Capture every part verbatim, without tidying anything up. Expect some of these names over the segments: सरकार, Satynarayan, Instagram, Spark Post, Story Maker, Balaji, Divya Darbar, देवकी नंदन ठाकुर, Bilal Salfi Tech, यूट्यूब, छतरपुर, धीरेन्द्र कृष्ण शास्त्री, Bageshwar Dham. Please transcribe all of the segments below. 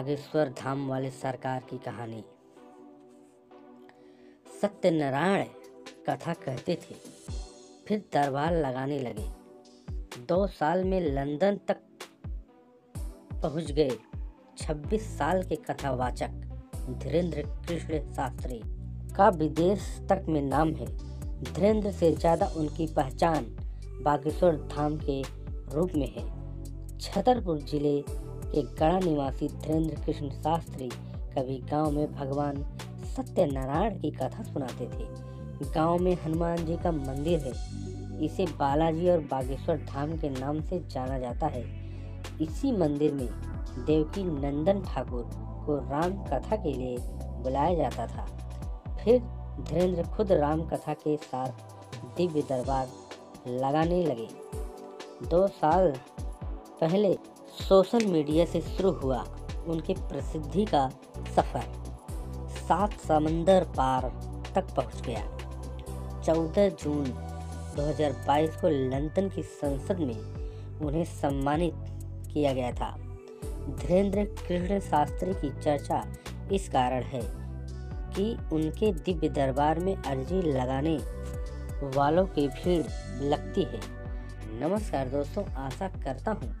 बागेश्वर धाम वाले सरकार की कहानी। सत्यनारायण कथा कहते थे, फिर दरबार लगाने लगे। दो साल में लंदन तक पहुंच गए। छब्बीस साल के कथावाचक धीरेन्द्र कृष्ण शास्त्री का विदेश तक में नाम है। धीरेन्द्र से ज़्यादा उनकी पहचान बागेश्वर धाम के रूप में है। छतरपुर जिले के गढ़ा निवासी धीरेन्द्र कृष्ण शास्त्री कभी गांव में भगवान सत्यनारायण की कथा सुनाते थे। गांव में हनुमान जी का मंदिर है, इसे बालाजी और बागेश्वर धाम के नाम से जाना जाता है। इसी मंदिर में देवकी नंदन ठाकुर को राम कथा के लिए बुलाया जाता था। फिर धीरेन्द्र खुद राम कथा के साथ दिव्य दरबार लगाने लगे। दो साल पहले सोशल मीडिया से शुरू हुआ उनके प्रसिद्धि का सफ़र। सात समंदर पार तक पहुंच गया। चौदह जून दो हज़ार बाईस को लंदन की संसद में उन्हें सम्मानित किया गया था। धीरेन्द्र कृष्ण शास्त्री की चर्चा इस कारण है कि उनके दिव्य दरबार में अर्जी लगाने वालों की भीड़ लगती है। नमस्कार दोस्तों, आशा करता हूँ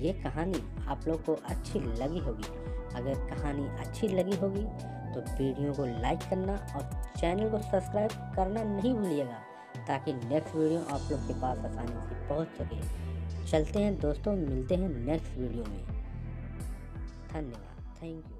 ये कहानी आप लोग को अच्छी लगी होगी। अगर कहानी अच्छी लगी होगी तो वीडियो को लाइक करना और चैनल को सब्सक्राइब करना नहीं भूलिएगा, ताकि नेक्स्ट वीडियो आप लोग के पास आसानी से पहुंच सके। चलते हैं दोस्तों, मिलते हैं नेक्स्ट वीडियो में। धन्यवाद, थैंक यू।